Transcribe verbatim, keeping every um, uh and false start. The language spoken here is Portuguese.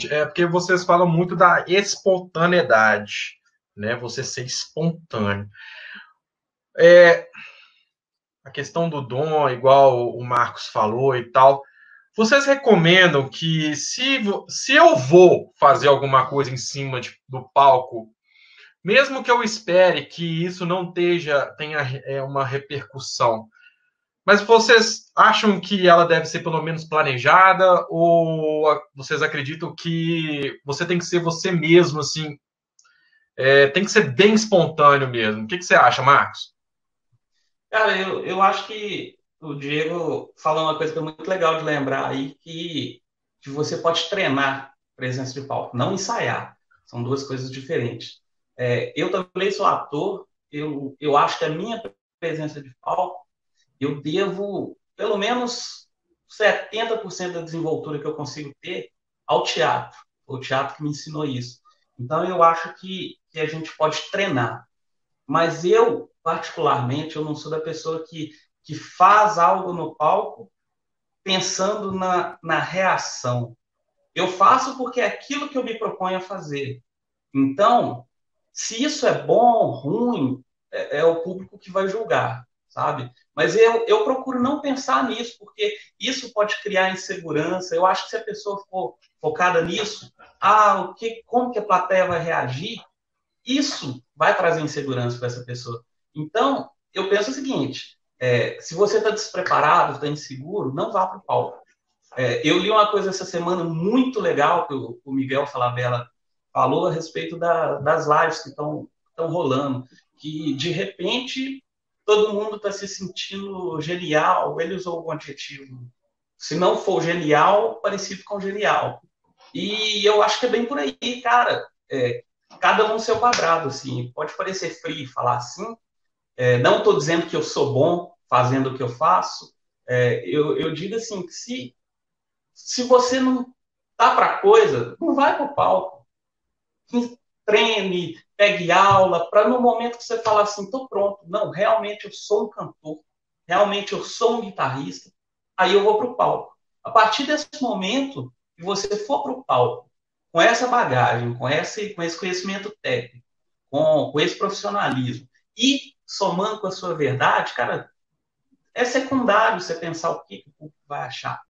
seguinte, é porque vocês falam muito da espontaneidade, né? Você ser espontâneo. É, a questão do dom, igual o Marcos falou e tal, vocês recomendam que se, se eu vou fazer alguma coisa em cima de, do palco, mesmo que eu espere que isso não esteja, tenha é, uma repercussão, mas vocês acham que ela deve ser pelo menos planejada ou vocês acreditam que você tem que ser você mesmo, assim, é, tem que ser bem espontâneo mesmo? O que, que você acha, Marcos? Cara, eu, eu acho que o Diego falou uma coisa que é muito legal de lembrar aí, que, que você pode treinar presença de palco, não ensaiar. São duas coisas diferentes. É, eu também sou ator, eu, eu acho que a minha presença de palco, eu devo pelo menos setenta por cento da desenvoltura que eu consigo ter ao teatro. O teatro que me ensinou isso. Então, eu acho que, que a gente pode treinar. Mas eu, particularmente, eu não sou da pessoa que, que faz algo no palco pensando na, na reação. Eu faço porque é aquilo que eu me proponho a fazer. Então, se isso é bom, ruim, é, é o público que vai julgar, sabe? Mas eu, eu procuro não pensar nisso, porque isso pode criar insegurança. Eu acho que se a pessoa for focada nisso, ah, o que, como que a plateia vai reagir, isso vai trazer insegurança para essa pessoa. Então, eu penso o seguinte, é, se você está despreparado, está inseguro, não vá para o palco. É, eu li uma coisa essa semana muito legal que o, o Miguel Falabella falou a respeito da, das lives que estão rolando, que, de repente, todo mundo está se sentindo genial. Ele usou um adjetivo, se não for genial, parecido com genial. E eu acho que é bem por aí, cara. É, cada um seu quadrado, assim. Pode parecer frio falar assim. É, não estou dizendo que eu sou bom fazendo o que eu faço. É, eu, eu digo assim, que se, se você não tá para coisa, não vai para o palco. Treine, pegue aula, para no momento que você falar assim, estou pronto, não, realmente eu sou um cantor, realmente eu sou um guitarrista, aí eu vou para o palco. A partir desse momento que você for para o palco, com essa bagagem, com esse, com esse conhecimento técnico, com, com esse profissionalismo, e somando com a sua verdade, cara, é secundário você pensar o que o público vai achar.